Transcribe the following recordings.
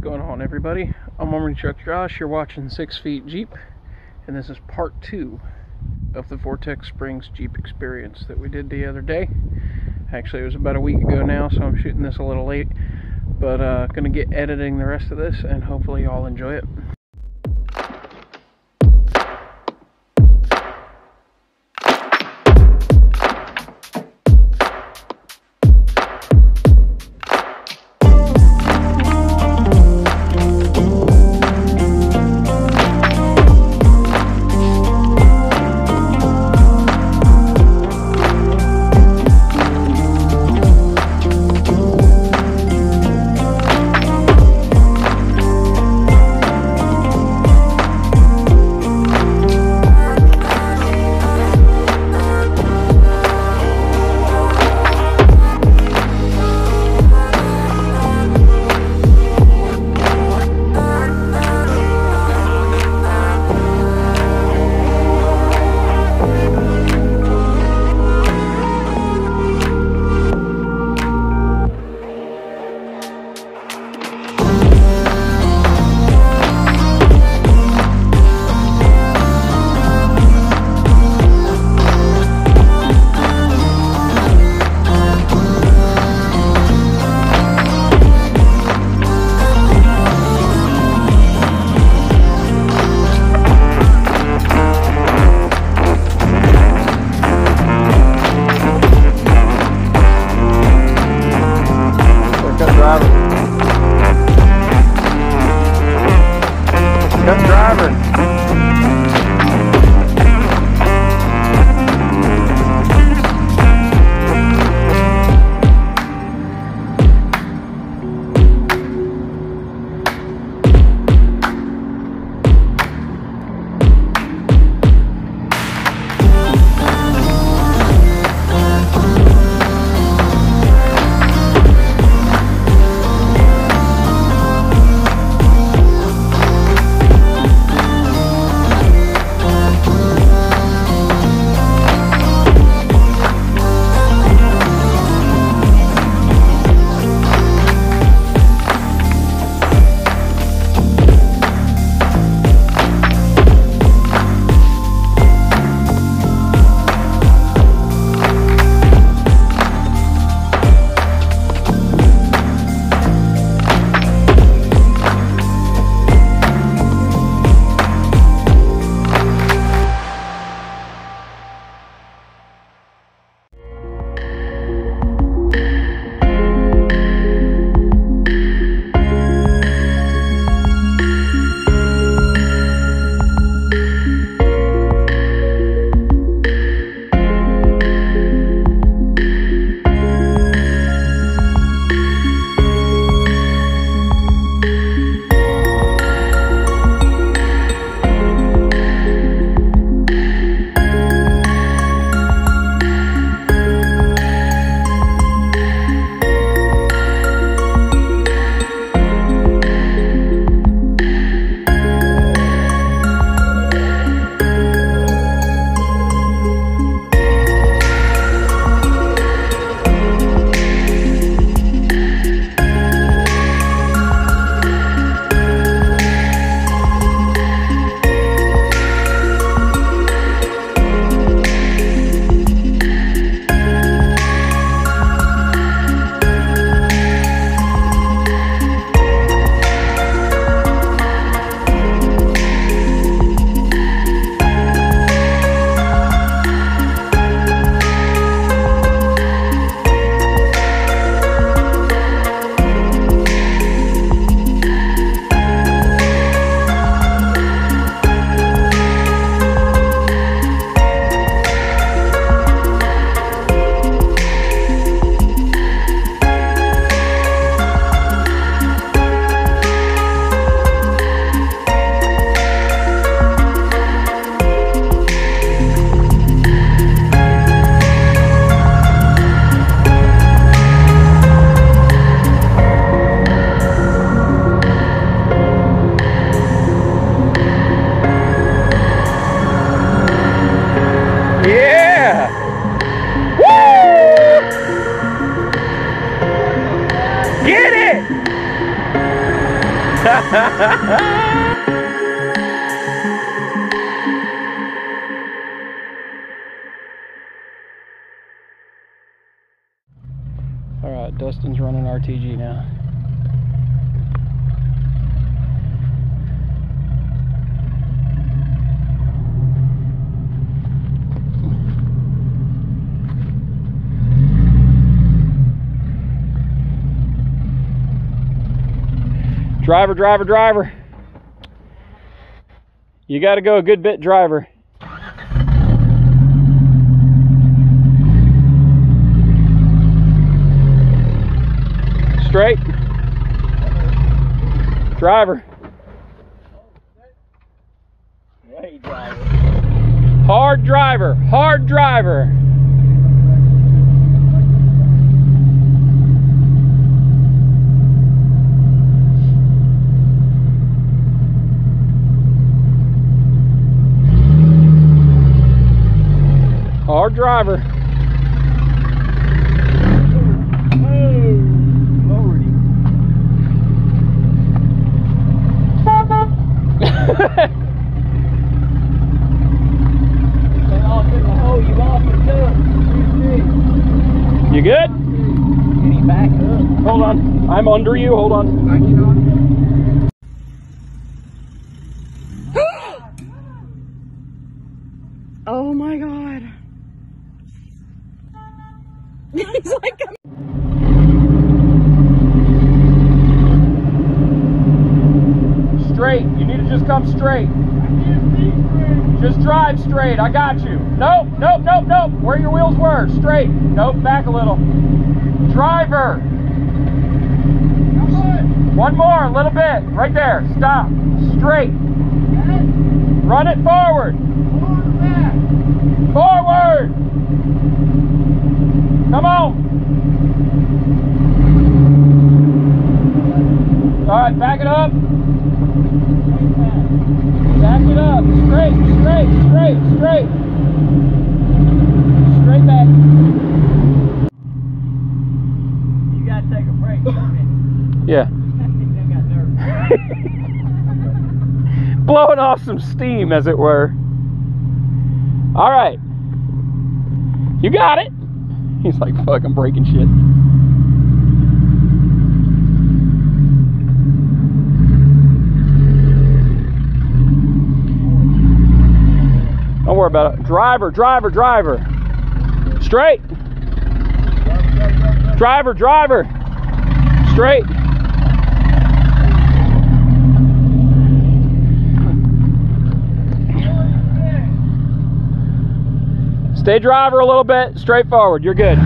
What's going on, everybody? I'm Aubrey Chuck Josh. You're watching 6 Feet Jeep, and this is part two of the Vortex Springs Jeep experience that we did the other day. Actually, it was about a week ago now, so I'm shooting this a little late, but gonna get editing the rest of this, and hopefully y'all enjoy it. All right, Dustin's running RTG now. Driver, driver, driver. You got to go a good bit, driver. Straight. Driver. Hard driver, hard driver. Hard driver. You good? Hold on. I'm under you. Hold on. Oh my God. It's like a straight. You need to just come straight. I can't be straight. Just drive straight. I got you. Nope, nope, nope, nope. Where your wheels were. Straight. Nope, back a little. Driver. Come on. One more, a little bit. Right there. Stop. Straight. Okay. Run it forward. Forward, back. Forward. Come on! Alright, back it up. Back it up. Straight, straight, straight, straight. Straight back. You gotta take a break. Yeah. Blowing off some steam, as it were. Alright. You got it. He's like, fuck, I'm breaking shit. Don't worry about it. Driver, driver, driver. Straight. Driver, driver. Straight. Stay driver a little bit, straight forward, you're good.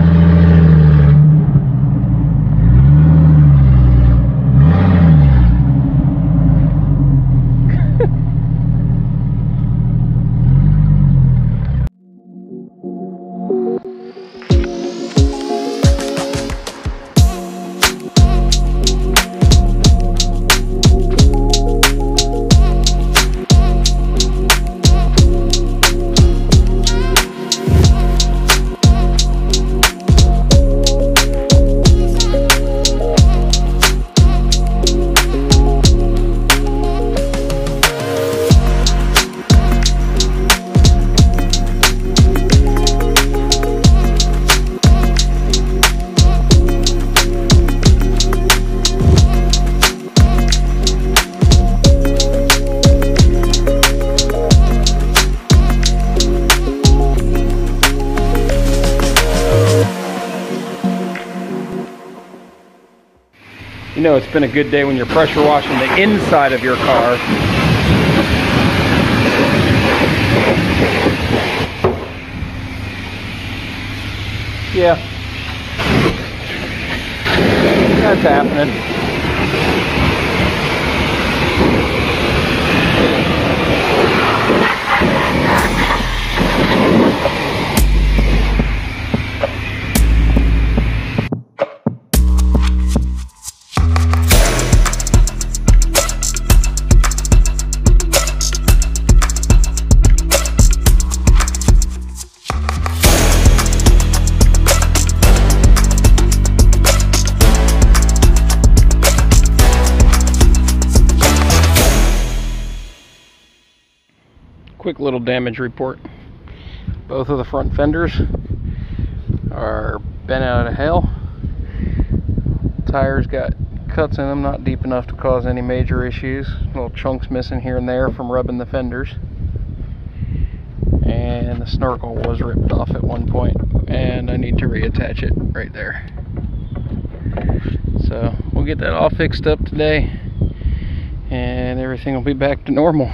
You know, it's been a good day when you're pressure washing the inside of your car. Yeah. That's happening. quick little damage report. Both of the front fenders are bent out of hell. Tires got cuts in them, not deep enough to cause any major issues. Little chunks missing here and there from rubbing the fenders. And the snorkel was ripped off at one point, and I need to reattach it right there. So we'll get that all fixed up today, and everything will be back to normal.